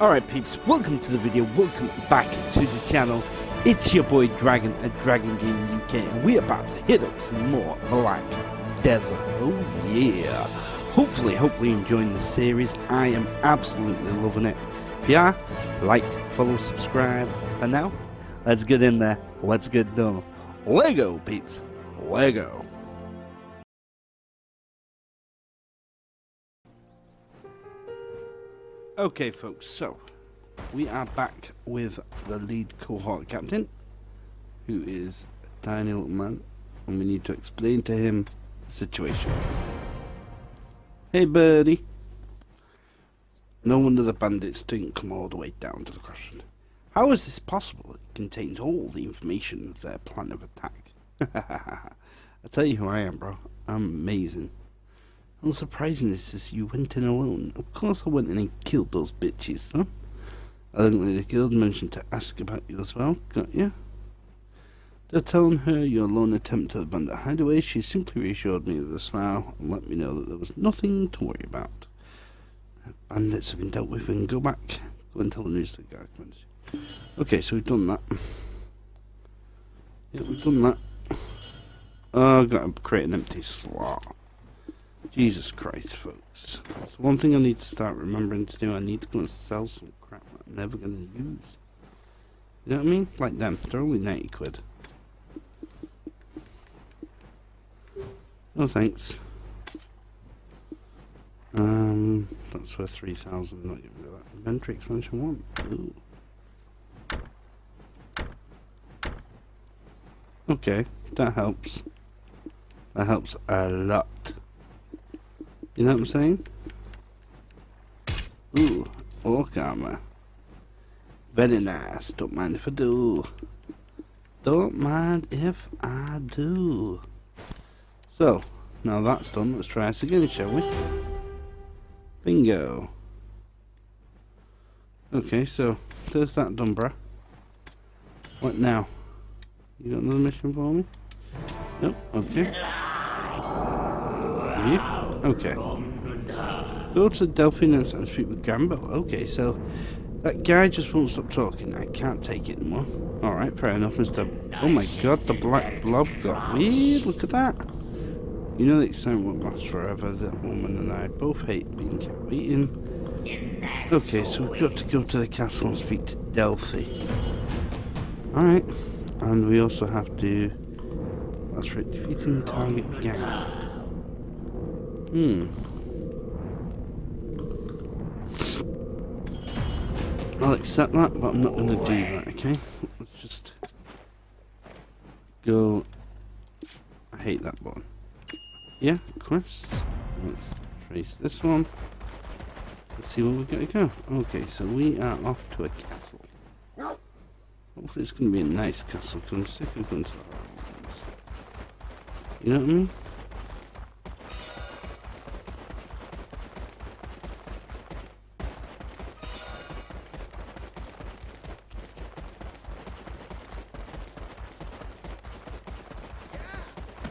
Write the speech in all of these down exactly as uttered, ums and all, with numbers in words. Alright peeps, welcome to the video, welcome back to the channel. It's your boy Dragon at Dragon Gaming U K, and we're about to hit up some more Black Desert. Oh yeah. Hopefully, hopefully you're enjoying the series. I am absolutely loving it. If you are, like, follow, subscribe. For now, let's get in there, let's get done. Lego peeps, Lego. Okay folks, so we are back with the lead cohort captain, who is a tiny little man, and we need to explain to him the situation. Hey birdie. No wonder the bandits didn't come all the way down to the crossroad. How is this possible? It contains all the information of their plan of attack. I tell you who I am, bro. I'm amazing. Unsurprisingly, since you went in alone. Of course I went in and killed those bitches, huh? I think the guild mentioned to ask about you as well, got ya? They're telling her your lone attempt at the bandit hideaway. She simply reassured me with a smile and let me know that there was nothing to worry about. Bandits have been dealt with and go back. Go and tell the news to the guy. Okay, so we've done that. Yeah, we've done that. Oh, I've got to create an empty slot. Jesus Christ, folks. So one thing I need to start remembering to do, I need to go and sell some crap that I'm never going to use. You know what I mean? Like them. They're only ninety quid. No thanks. Um, that's worth three thousand. Not getting rid of that inventory expansion one. Ooh. Okay, that helps. That helps a lot. You know what I'm saying? Ooh, orc armor. Very nice. Don't mind if I do. Don't mind if I do. So, now that's done, let's try this again, shall we? Bingo. Okay, so, there's that done, bruh. What now? You got another mission for me? Nope, okay. Yeah. Okay. Go to Delphi and speak with Gamble. Okay, so that guy just won't stop talking. I can't take it anymore. Alright, fair enough, Mister Oh my god, the black blob got weird. Look at that. You know the excitement won't last forever. That woman and I both hate being kept waiting. Okay, so we've got to go to the castle and speak to Delphi. Alright. And we also have to... That's right, defeating target gang. Hmm. I'll accept that, but I'm not going to do that, okay? Let's just go... I hate that one. Yeah, quest. Let's trace this one. Let's see where we're going to go. Okay, so we are off to a castle. Hopefully it's going to be a nice castle, because I'm sick of going to that one. You know what I mean?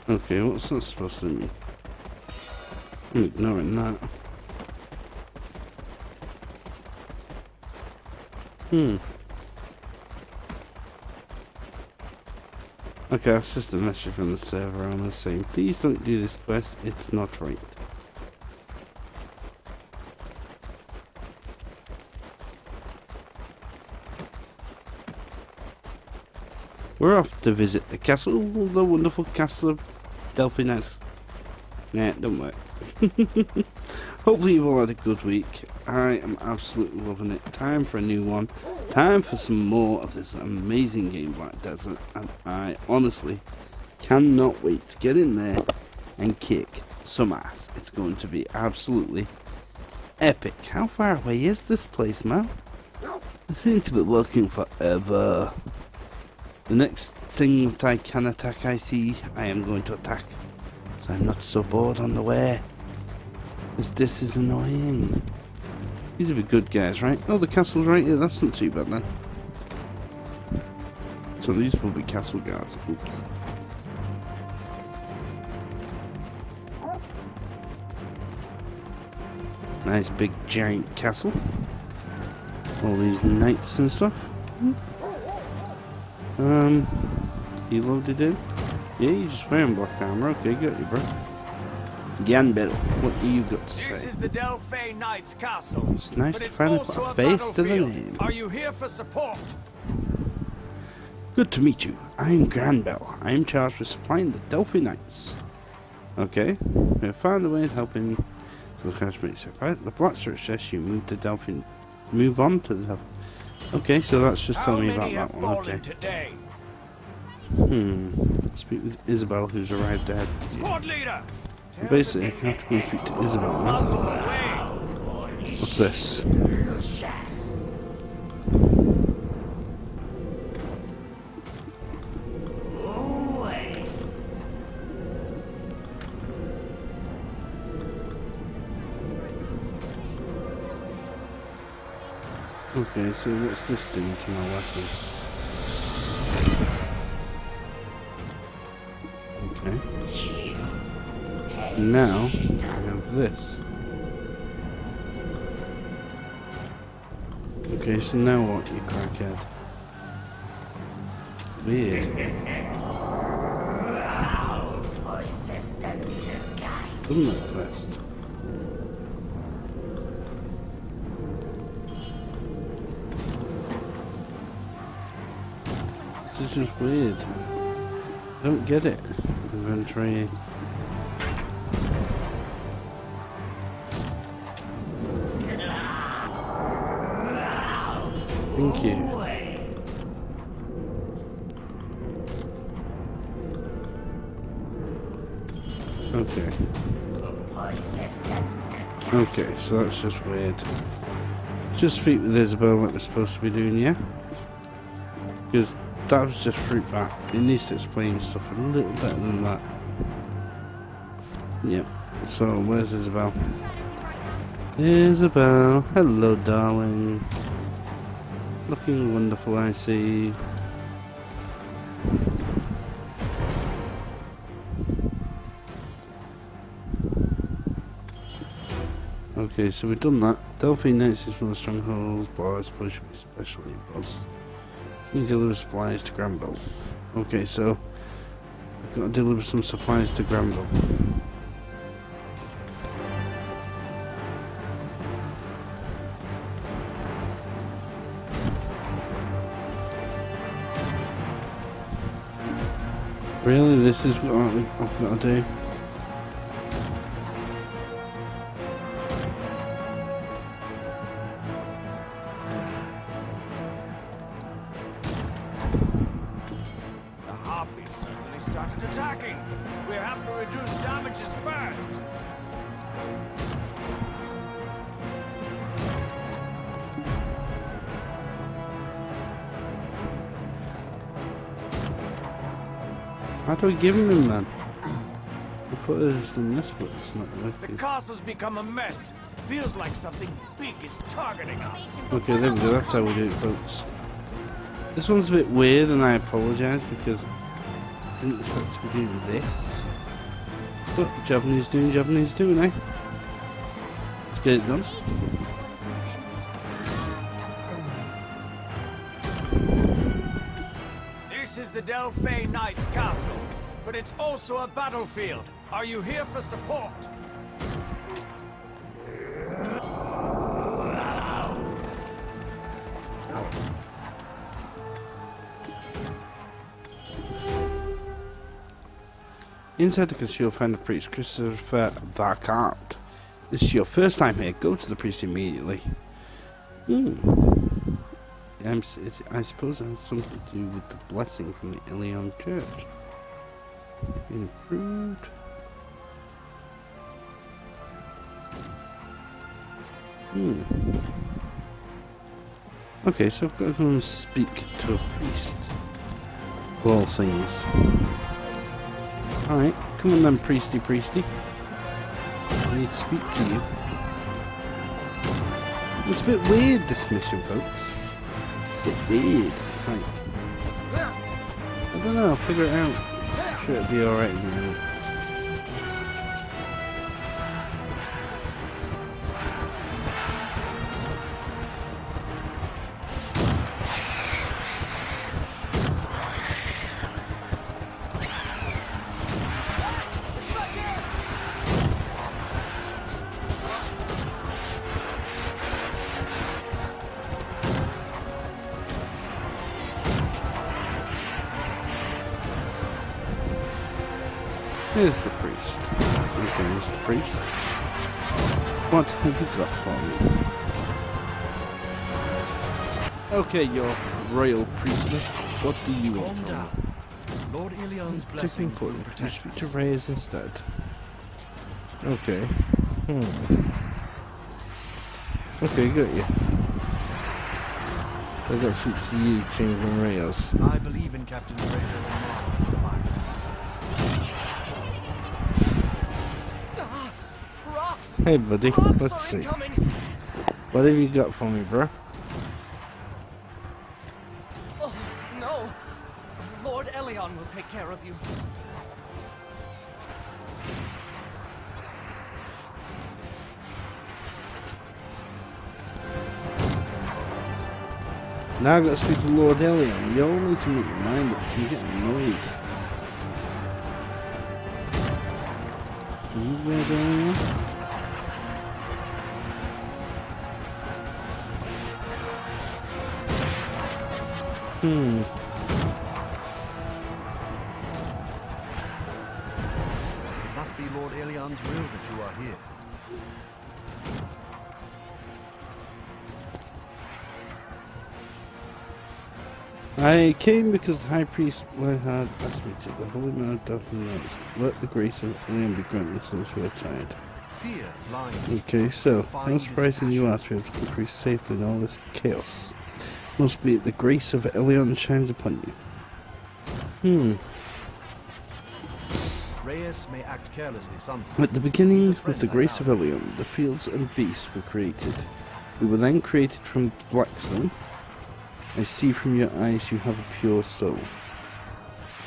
Okay, what's that supposed to mean? I'm ignoring that. Hmm. Okay, that's just a message from the server on the same. Please don't do this quest, it's not right. We're off to visit the castle, the wonderful castle of Delphi Nest. Nah, it don't work. Hopefully you've all had a good week. I am absolutely loving it. Time for a new one. Time for some more of this amazing game, Black Desert. And I honestly cannot wait to get in there and kick some ass. It's going to be absolutely epic. How far away is this place, man? I seem to be working forever. The next thing that I can attack, I see, I am going to attack. So I'm not so bored on the way. Because this is annoying. These are good guys, right? Oh, the castle's right here. That's not too bad, then. So these will be castle guards. Oops. Nice big giant castle. all these knights and stuff. Mm-hmm. Um, he loaded in. Yeah, you're just wearing black armor. Okay, got you, bro. Ganbel, what do you got to say? This is the Delphi Knight's castle. It's nice but to it's finally put a face to the name. Are you here for support? Good to meet you. I'm Granville. I am charged with supplying the Delphi Knights. Okay, we have found a way of helping the classmates. Right? The plot success. You move to Delphi. Move on to the. Okay, so that's just telling me about that one. Okay. Today? Hmm. Speak with Isabel, who's arrived ahead. Squad leader. And basically, I have to go speak to Isabel. Right? What's this? Okay, so what's this doing to my weapon? Okay. Now, I have this. Okay, so now what, you crackhead? Weird. Doesn't that quest? This is just weird. I don't get it. Inventory. Thank you. Okay. Okay, so that's just weird. Just speak with Isabel like we're supposed to be doing, yeah? Because that was just fruit bat. It needs to explain stuff a little better than that. Yep. So, where's Isabel? Isabel. Hello, darling. Looking wonderful, I see. Okay, so we've done that. Delphi Knights is one of the strongholds, boss, push, especially boss. You deliver supplies to Granville. Okay, so I've got to deliver some supplies to Granville. Really, this is what I've got to do? How do we give him them then? I thought it was in this, but it's not working. The castle's become a mess. Feels like something big is targeting us. Okay, there we go. That's how we do it, folks. This one's a bit weird, and I apologise because I didn't expect to be doing this. But Japanese doing Japanese doing, eh? Let's get it done. This is the Delphi Knight's castle, but it's also a battlefield. Are you here for support? Inside the castle, you'll find the priest Christopher Varkart. This is your first time here. Go to the priest immediately. Hmm. I'm, it's, I suppose it has something to do with the blessing from the Elion church. Improved. Hmm. Okay, so I've got to go and speak to a priest. Of all things. Alright, come on then, priesty, priesty. I need to speak to you. It's a bit weird, this mission, folks. Weird, it's like, I don't know, I'll figure it out. I'm sure it'll be alright in the end. Here's the priest. Okay, Mister Priest. What have you got for me? Okay, your royal priestess. What do you want from me? Lord Elion's blessing will protect us. Speak to Reyes instead. Okay. Hmm. Okay, got you. I got to speak to you, Chamberlain Reyes. I believe in Captain Reyes. Ah, rocks. Hey, buddy. Rocks Let's see. Incoming. What have you got for me, bro? Will take care of you. Now I've got to speak to Lord Elion. You all need to make your mind up because you get annoyed. Are you there, Elion? Hmm. Lord Elion's will that you are here. I came because the High Priest Lyhard asked me to. The Holy Man Delphi Knights. Let the grace of Elion be granted to those who are tired. Fear blinds. Okay, so no surprising you asked me to decrease safely in all this chaos. Must be the grace of Elion shines upon you. Hmm. Reyes may act carelessly sometimes. At the beginning, with the grace of Elion, the fields and beasts were created. We were then created from Blackstone. I see from your eyes you have a pure soul.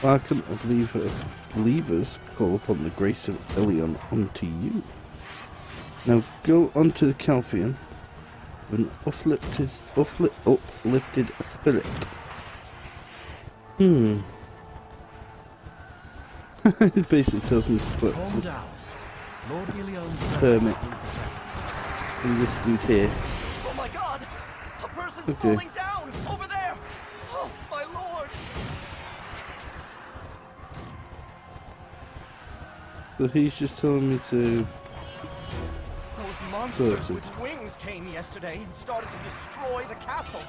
Varkant, a believer of believers, call upon the grace of Elion unto you. Now go unto the Calpheon with an uplifted, uplifted spirit. Hmm. It basically tells me to put a permit in this dude here. Oh my god! A person's okay. Falling down over there! Oh my lord! So he's just telling me to. Those monsters with wings came yesterday and started to destroy the castle.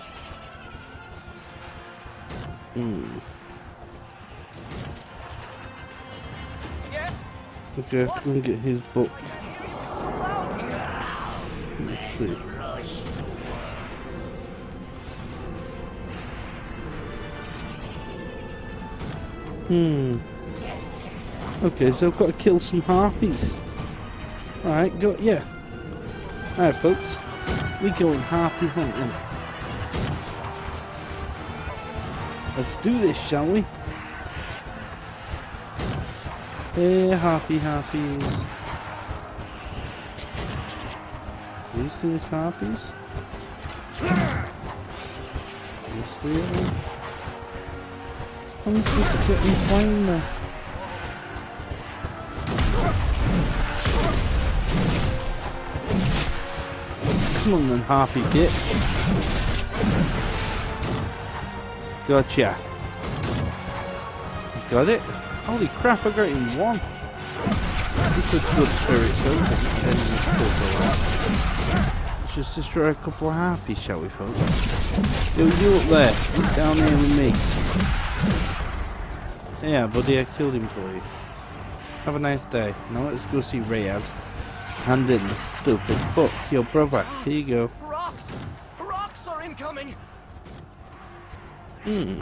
Hmm. Okay, I have to go and get his book. Let's see. Hmm. Okay, so I've got to kill some harpies. Alright, go, yeah. Alright, folks. We're going harpy hunting. Let's do this, shall we? Hey, harpy harpies. These things harpies? These things? I'm supposed to get me flying there. Come on then, harpy git. Gotcha. Got it? Holy crap, I got it in one. This is good spirits, though. Let's just destroy a couple of harpies, shall we, folks? Yo, you up there. Get down here with me. Yeah, buddy, I killed him for you. Have a nice day. Now let's go see Reyes. Hand in the stupid book. Yo, brother, here you go. Rocks! Rocks are incoming! Hmm.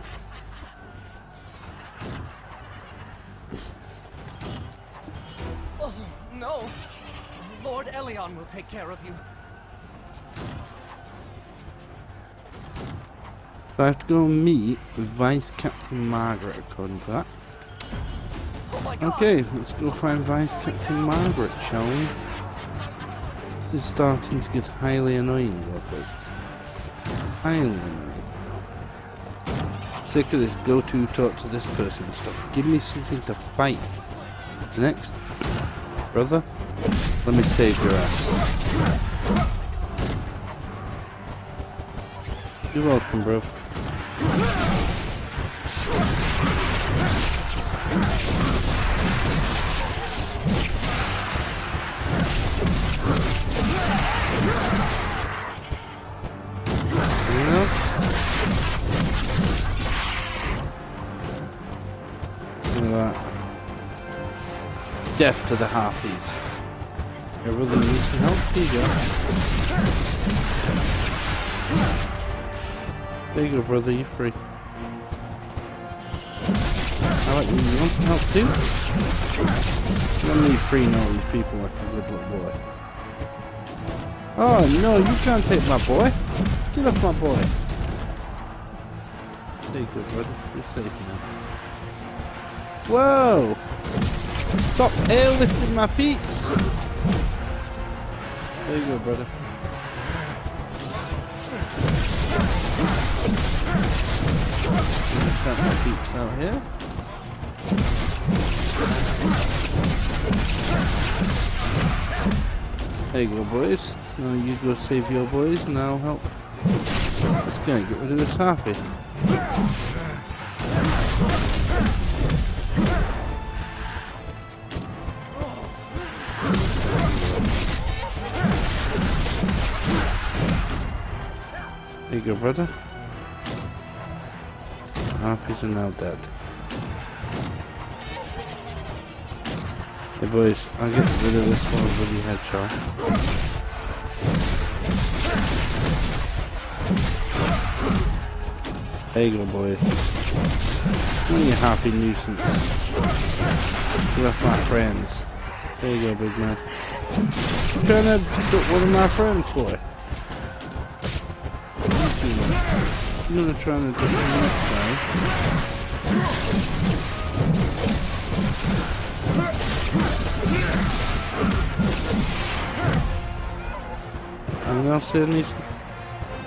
No, Lord Elion will take care of you. So I have to go meet with Vice Captain Margaret, according to that. Oh okay, let's go find Vice Captain Margaret, shall we? This is starting to get highly annoying, I think. Highly annoying. Sick of this go-to talk to this person and stuff. Give me something to fight. The next. Brother, let me save your ass. You're welcome, bro. that. Death to the harpies. I really need some help, Digger. There you go, brother, you're free. I like you, you want some help too? You don't need free knowing people like a good little boy. Oh no, you can't take my boy. Get off my boy. There you go, brother, you're safe now. Whoa! Stop airlifting my peeps! There you go, brother. Let's start my peeps out here. There you go, boys. Now you go save your boys, now help. Let's go and get rid of this harpy. There you go, brother. The harpies are now dead. Hey boys, I'll get rid of this one bloody hedgehog. There you go, boys. When you happy nuisance. You left my friends. There you go, big man. I'm trying to get one of my friends, boy. I'm gonna try and do the next guy. Anyone else here needs to...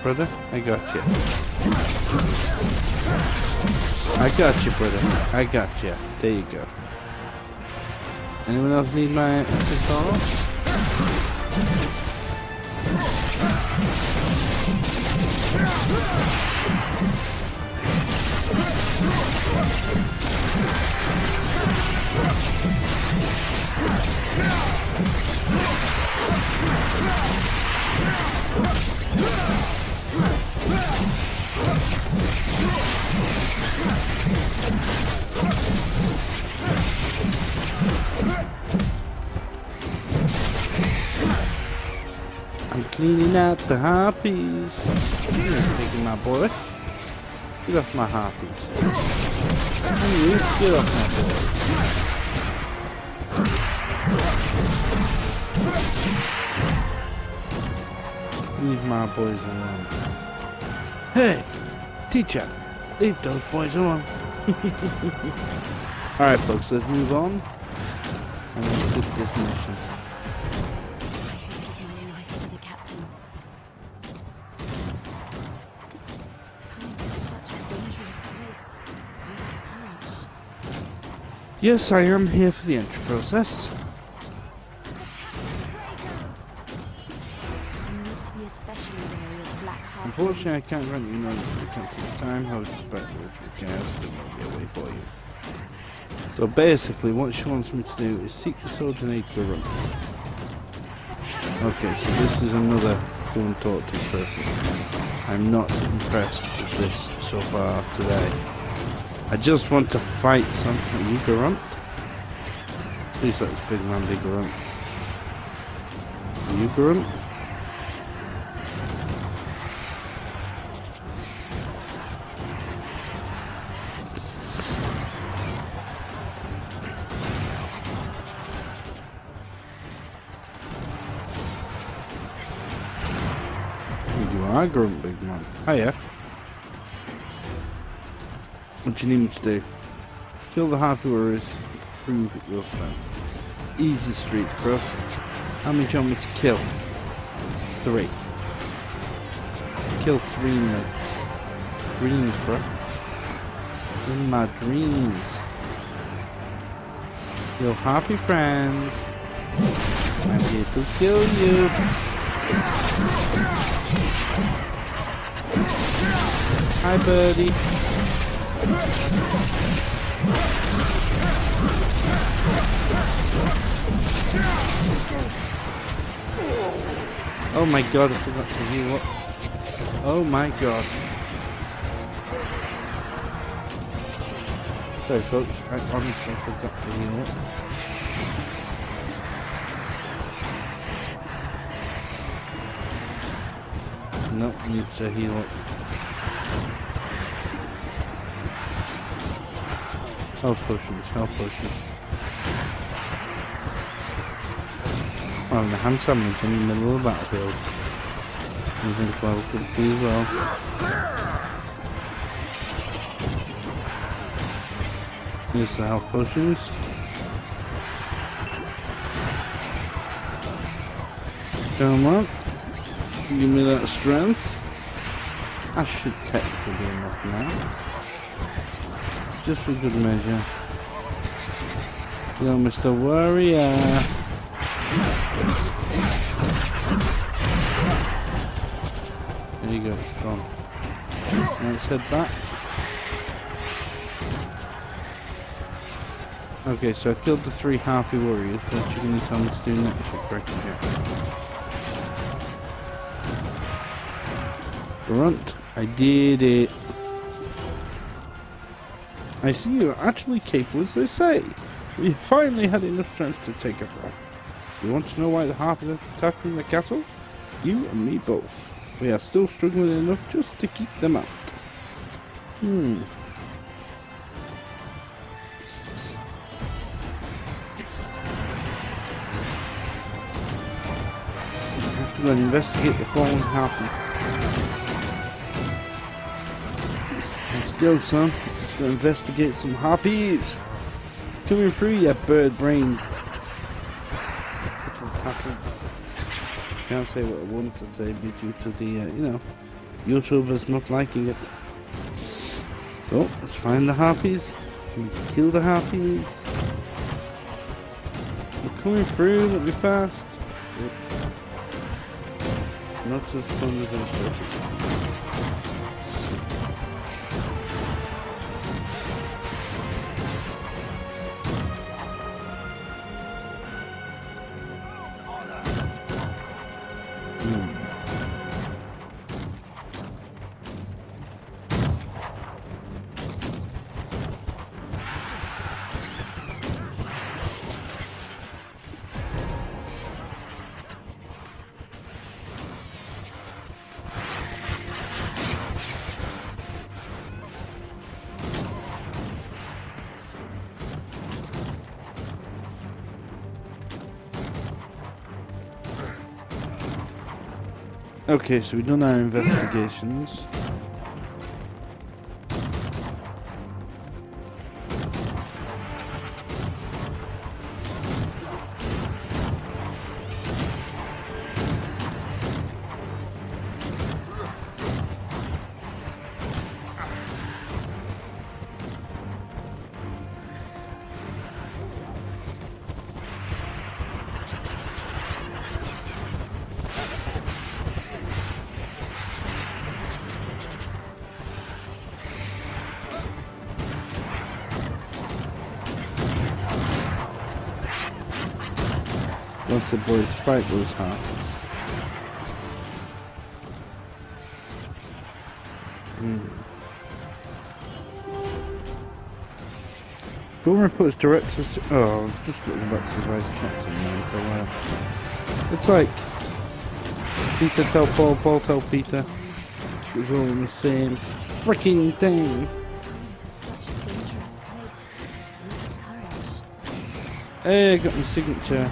Brother, I got you. I got you, brother. I got you. There you go. Anyone else need my assist all? I'm cleaning out the harpies. You're taking my boy. Get off my harpies. You get off my boy. Leave my boys alone. Hey, teacher, leave those boys alone. Alright folks, let's move on. And let's get this mission. Yes, I am here for the entry process. Unfortunately, I can't grant you notice for the company's time. However, if you can, there might be a way for you. So basically, what she wants me to do is seek the soldier and aid the run. Okay, so this is another go and talk to person. I'm not impressed with this so far today. I just want to fight something. You grunt? Please let this big man be grunt. You grunt? You are grunt, big man. Hiya. What do you need me to do? Kill the harpy warriors, prove it your strength. Easy streets, bros. How many do you want me to kill? Three. Kill three in your dreams, bro. In my dreams. Your harpy friends. I'm here to kill you. Hi, birdie. Oh my god, I forgot to heal up. Oh my god. So folks, I honestly forgot to do it. Nope, need to heal up. Health potions, health potions. Well, the hand sandwich in the middle of the battlefield. I think Cloud could do well. Here's the health potions. Come on. Give me that strength. I should technically be enough now. Just for good measure. Yo, Mister Warrior. There you go, it's gone. Let's head back. Okay, so I killed the three harpy warriors. What you going to tell me to do next? Correctly, yeah. Grunt, I did it. I see you are actually capable, as they say. We finally had enough strength to take a breath. You want to know why the harpies are attacking the castle? You and me both. We are still struggling enough just to keep them out. Hmm. I have to go and investigate the fallen harpies. Yo son, let's go investigate some harpies. Coming through ya bird brain. Can't say what I wanted to say due to the, uh, you know, YouTubers not liking it. So, let's find the harpies. We need to kill the harpies. We're coming through, let me past. Oops. Not as fun as I thought it. Okay, so we've done our investigations. Once the boys fight those harpies. Mm. Gorman puts directors to... Oh, I've just got the back to the vice captain now for a while. It's like... Peter tell Paul, Paul tell Peter. It was all in the same freaking thing. Hey, I got my signature.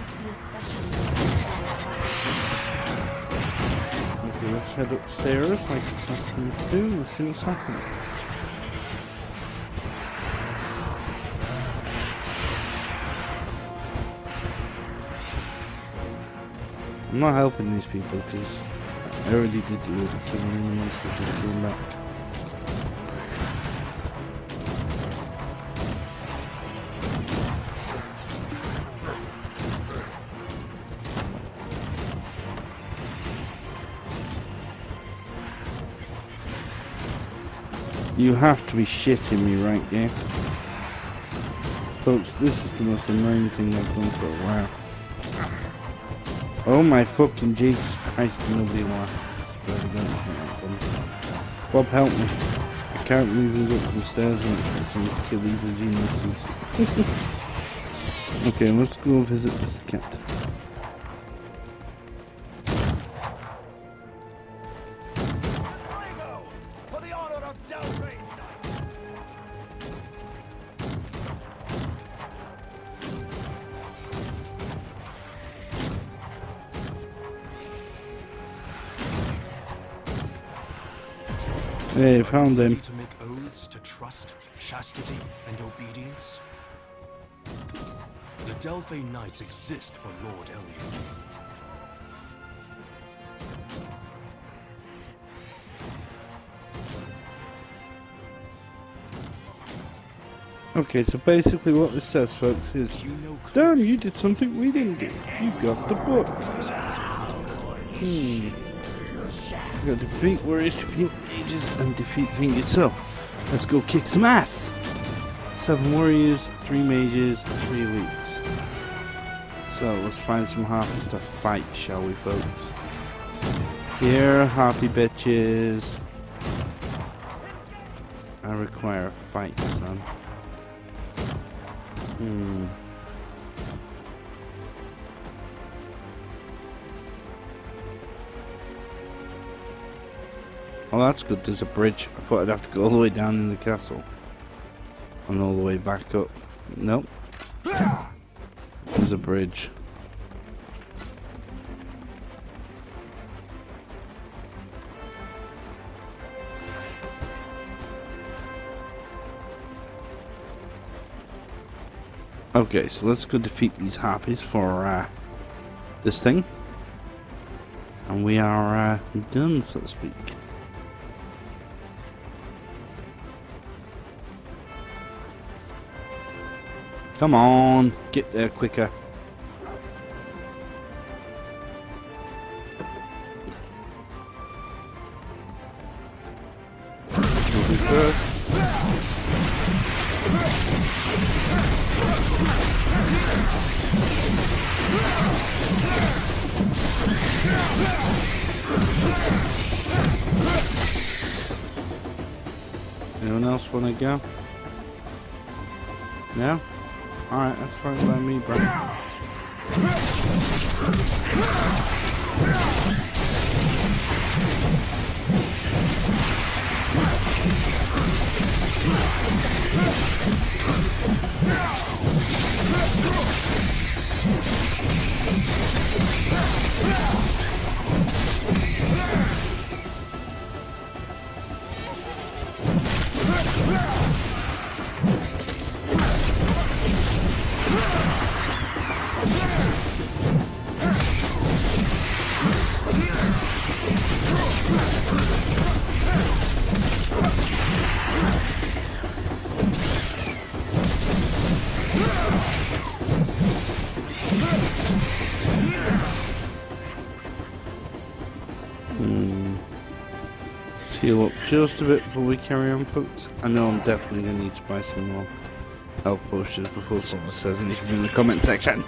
Head upstairs like it's asking me to do, let's see what's happening. I'm not helping these people because I already did the load of killing and the monster just came back. You have to be shitting me right here. Folks, this is the most annoying thing I've done for a while. Oh my fucking Jesus Christ, nobody wants. Bob, help me. I can't move up the stairs and someone's kill evil geniuses. Okay, let's go visit this captain. Hey, found them. To make oaths to trust, chastity, and obedience. The Delphi Knights exist for Lord Elion. Okay, so basically what this says, folks, is damn, you did something we didn't do. You got the book. Hmm. You gotta defeat warriors, defeat mages, and defeat things. So, let's go kick some ass! Seven warriors, three mages, three elites. So, let's find some harpies to fight, shall we, folks? Here, harpy bitches. I require a fight, son. Hmm. Well, that's good, there's a bridge. I thought I'd have to go all the way down in the castle. And all the way back up. Nope. There's a bridge. Okay, so let's go defeat these harpies for uh, this thing. And we are uh, done, so to speak. Come on, get there quicker. Anyone else wanna go? No? Alright, that's fine by me, bro. Heal up just a bit before we carry on, folks. I know I'm definitely going to need to buy some more health potions before someone says anything in the comment section.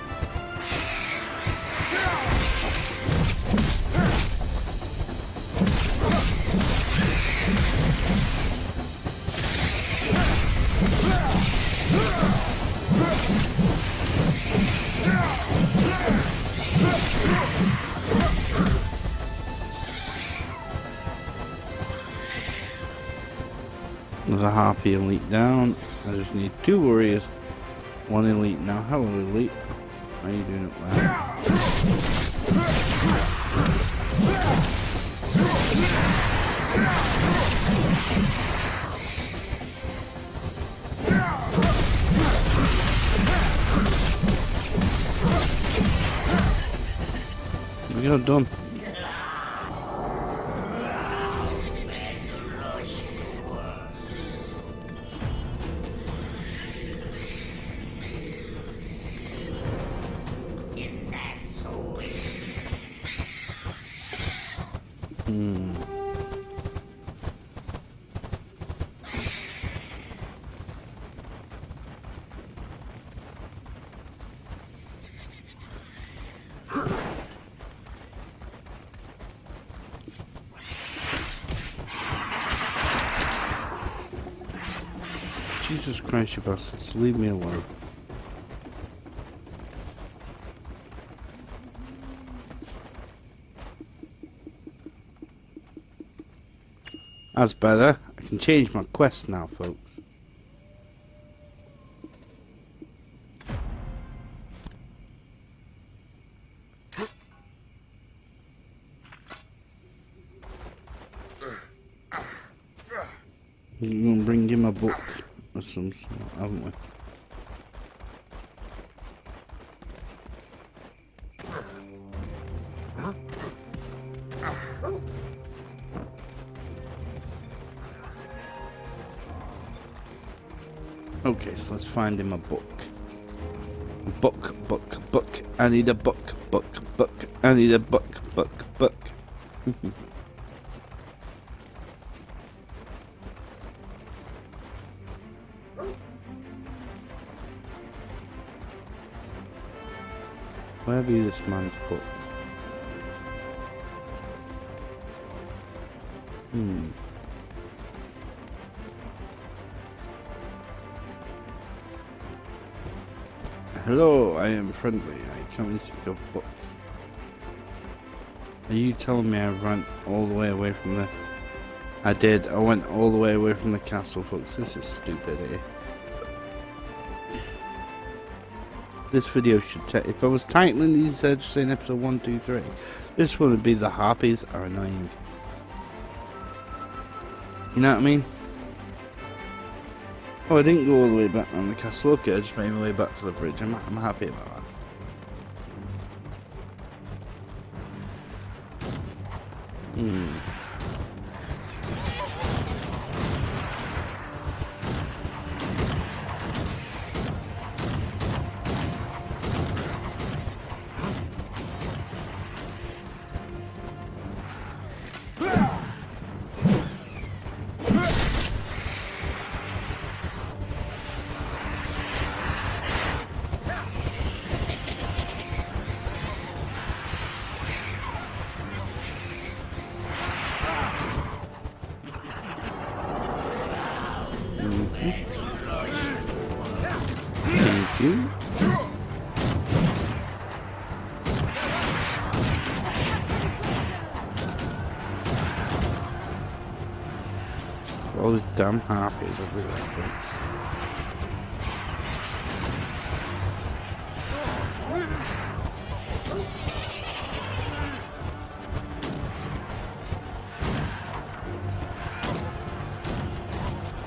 There's a harpy elite down. I just need two warriors. One elite now. Hello, elite. How are you doing up there? We got done. Jesus Christ, you bastards, leave me alone. That's better. I can change my quest now, folks. We're gonna bring him a book or some sort, haven't we? Okay, so let's find him a book. Book, book, book. I need a book, book, book. I need a book, book, book. Where be this man's book? Hmm. Hello, I am friendly. I come into your book. Are you telling me I ran all the way away from the... I did. I went all the way away from the castle, folks. This is stupid, eh? This video should take... If I was titling these, I'd say in episode one, two, three. This one would be The Harpies Are Annoying. You know what I mean? Oh, I didn't go all the way back on the castle. Okay, I just made my way back to the bridge. I'm, I'm happy about that. Hmm. All these damn harpies everywhere, folks.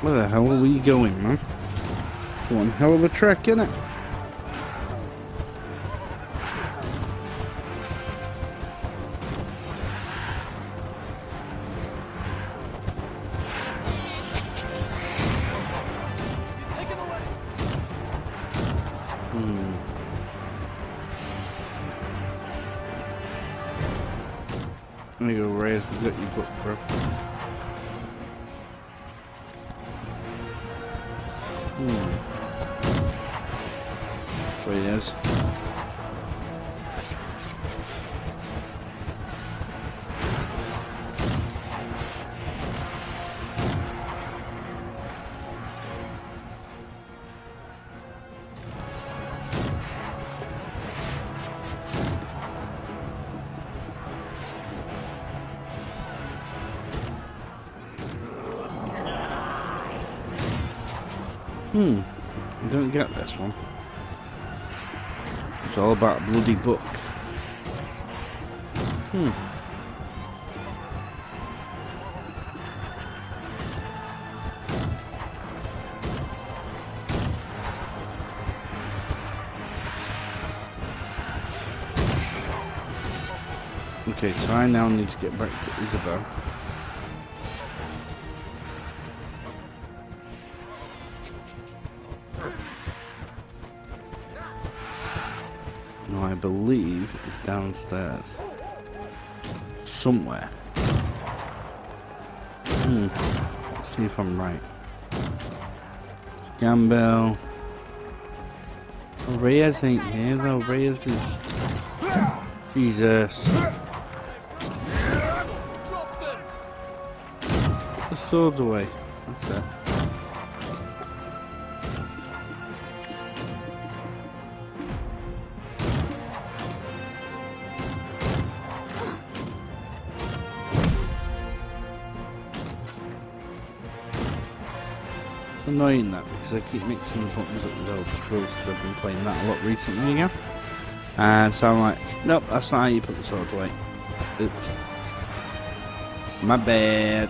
Where the hell are we going, man? It's one hell of a trek, innit? There you go, Reyes, we got your book, bro. Hmm. There he is. Hmm, I don't get this one. It's all about a bloody book. Hmm. Okay, so I now need to get back to Isabel. I believe it's downstairs somewhere. Hmm. Let's see if I'm right. It's Gamble. Oh, Reyes ain't here though. Reyes is Jesus. The sword's away. That's it. annoying that, because I keep mixing the buttons up with old scrolls, because I've been playing that a lot recently again. And so I'm like, nope, that's not how you put the swords away. Oops. My bad.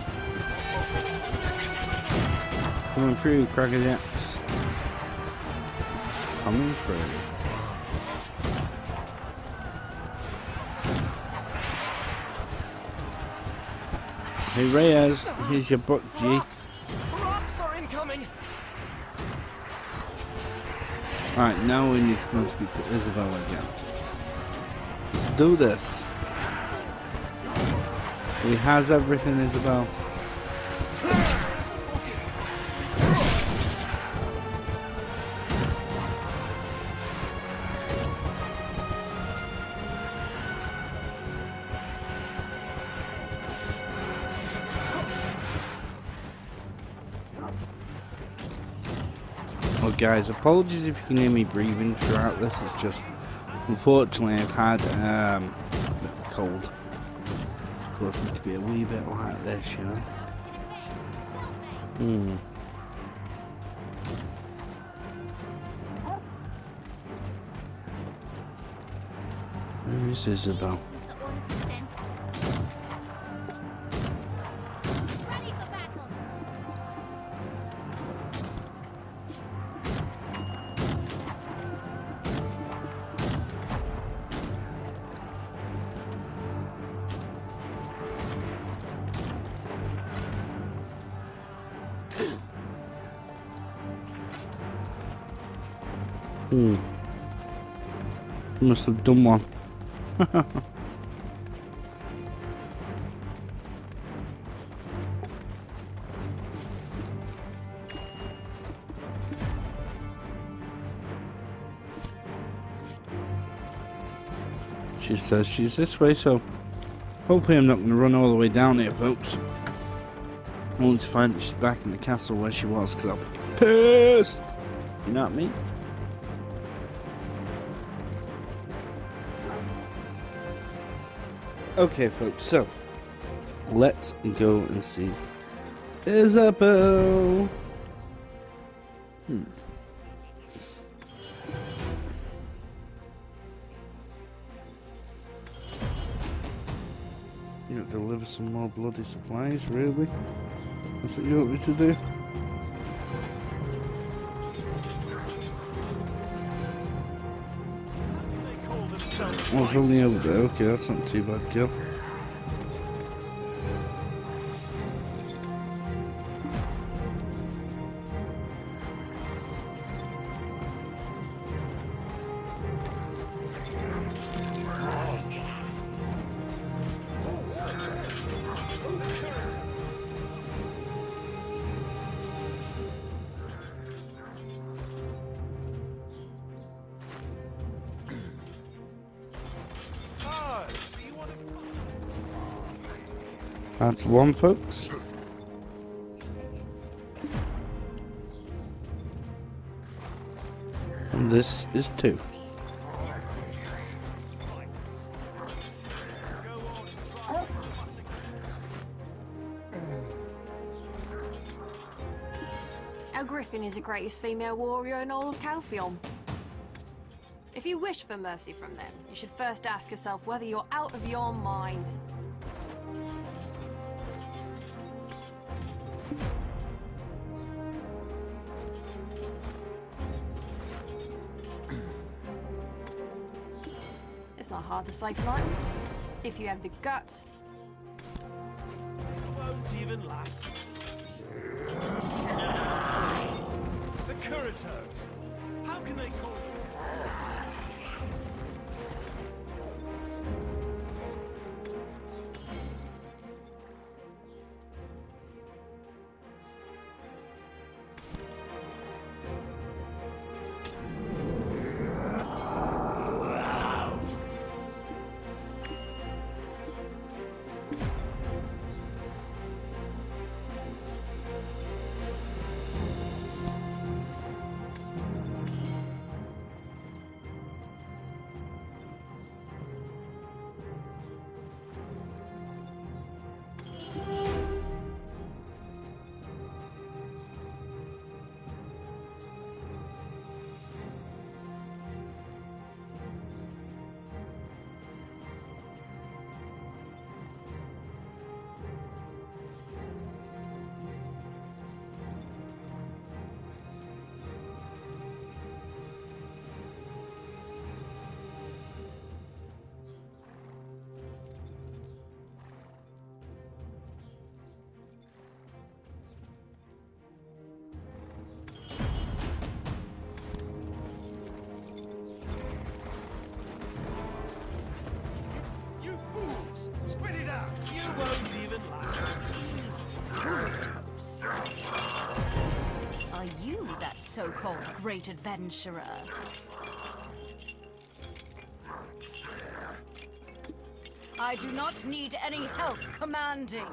Coming through, Cracker Jacks. Coming through. Hey Reyes, here's your buck, G. Rocks, Rocks are incoming. Alright, now we need to go and speak to Isabel again. Let's do this. He has everything, Isabel. Well guys, apologies if you can hear me breathing throughout this, it's just, unfortunately I've had um, a bit of a cold. Caused me to be a wee bit like this, you know. Hmm. Where is Isabel? Hmm. Must have done one. She says she's this way, so hopefully I'm not going to run all the way down here, folks. I want to find that she's back in the castle where she was, because I'm pissed! You know what I mean? Okay folks, so let's go and see Isabel. Hmm. You know, deliver some more bloody supplies, really? That's what you want me to do? Oh, from the other day, okay, that's not too bad, girl. That's one, folks. And this is two. Our Griffin is the greatest female warrior in all of Calpheon. If you wish for mercy from them, you should first ask yourself whether you're out of your mind. It's not hard to siphon items, if you have the guts. It won't even last. The Curatos. How can they call Are you that so-called great adventurer? I do not need any help commanding.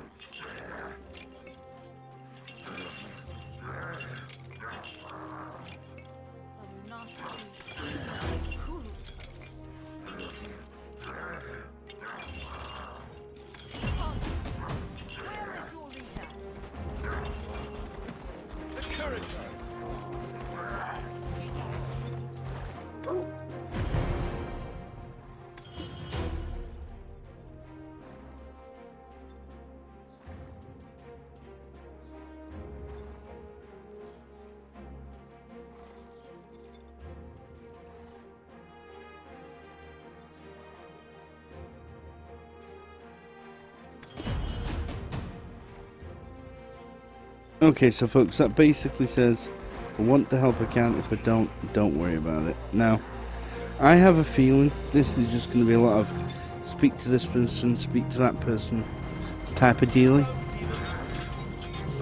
Okay, so folks, that basically says, I want the help I can. If I don't, don't worry about it. Now, I have a feeling this is just going to be a lot of speak to this person, speak to that person type of dealing.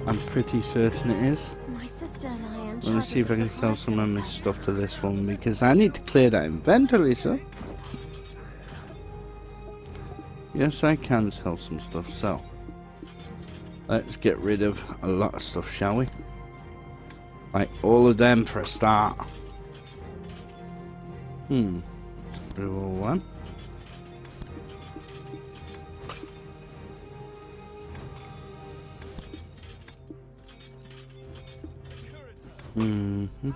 I'm pretty certain it is. My sister and I am. Let me see if I can sell some of my stuff to this one, because I need to clear that inventory, sir. Yes, I can sell some stuff, so. Let's get rid of a lot of stuff, shall we? Like all of them for a start. Hmm. Brew all one. Mm-hmm.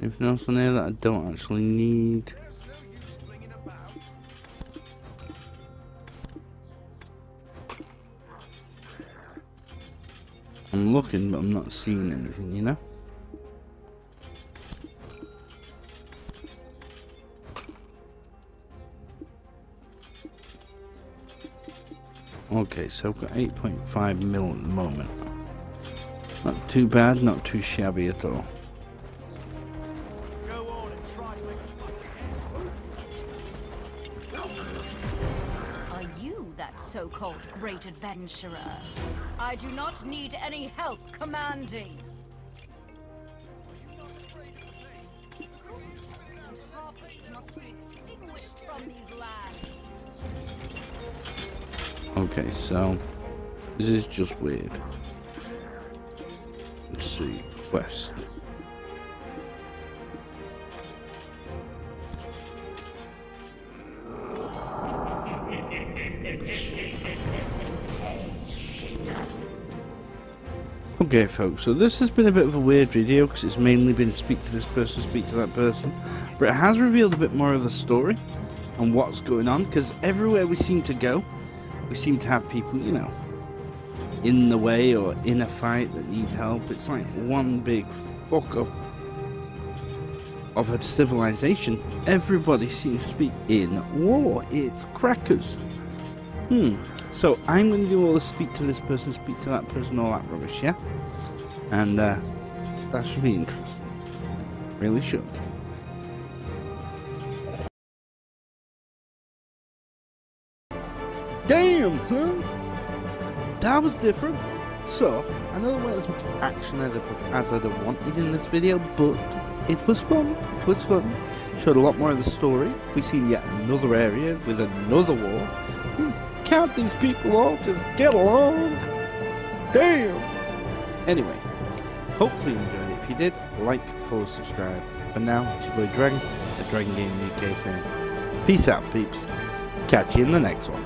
Anything else on there that I don't actually need? I'm looking, but I'm not seeing anything, you know? Okay, so I've got eight point five mil at the moment. Not too bad, not too shabby at all. So-called great adventurer. I do not need any help commanding. Crops and harpies must be extinguished from these lands. Okay, so this is just weird. Let's see, quest. Okay folks, so this has been a bit of a weird video because it's mainly been speak to this person, speak to that person, but it has revealed a bit more of the story and what's going on, because everywhere we seem to go, we seem to have people, you know, in the way or in a fight that need help. It's like one big fuck up of a civilization. Everybody seems to be in war. It's crackers. Hmm. So I'm going to do all the speak to this person, speak to that person, all that rubbish, yeah? And uh, that should be interesting. Really should. Damn, son! That was different. So, I know there wasn't as much action as I'd have wanted in this video, but it was fun. It was fun. Showed a lot more of the story. We've seen yet another area with another war. Hmm. Can't these people all just get along? Damn! Anyway, hopefully you enjoyed it. If you did, like, follow, subscribe. For now, it's your boy Dragon at Dragon Gaming U K saying, peace out, peeps. Catch you in the next one.